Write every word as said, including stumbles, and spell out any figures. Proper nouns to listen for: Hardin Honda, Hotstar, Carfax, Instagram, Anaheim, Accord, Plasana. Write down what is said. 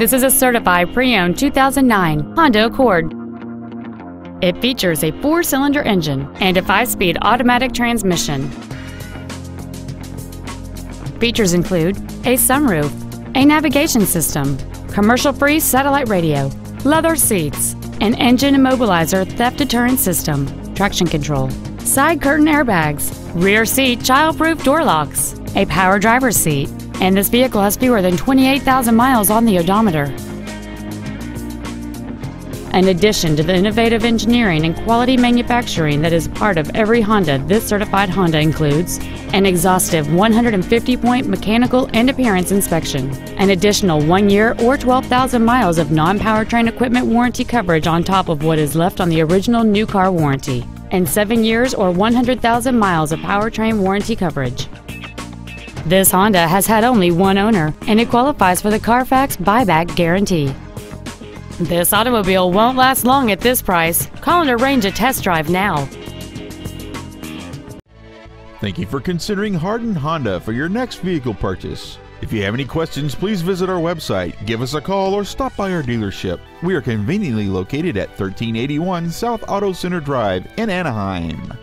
This is a certified pre-owned two thousand nine Honda Accord. It features a four-cylinder engine and a five-speed automatic transmission. Features include a sunroof, a navigation system, commercial-free satellite radio, leather seats, an engine immobilizer theft deterrent system, traction control, side curtain airbags, rear seat child-proof door locks, a power driver's seat, and this vehicle has fewer than twenty-eight thousand miles on the odometer. In addition to the innovative engineering and quality manufacturing that is part of every Honda, this certified Honda includes an exhaustive one hundred fifty point mechanical and appearance inspection, an additional one year or twelve thousand miles of non-powertrain equipment warranty coverage on top of what is left on the original new car warranty, and seven years or one hundred thousand miles of powertrain warranty coverage. This Honda has had only one owner, and it qualifies for the Carfax buyback guarantee. This automobile won't last long at this price. Call and arrange a test drive now. Thank you for considering Hardin Honda for your next vehicle purchase. If you have any questions, please visit our website, give us a call, or stop by our dealership. We are conveniently located at thirteen eighty-one South Auto Center Drive in Anaheim.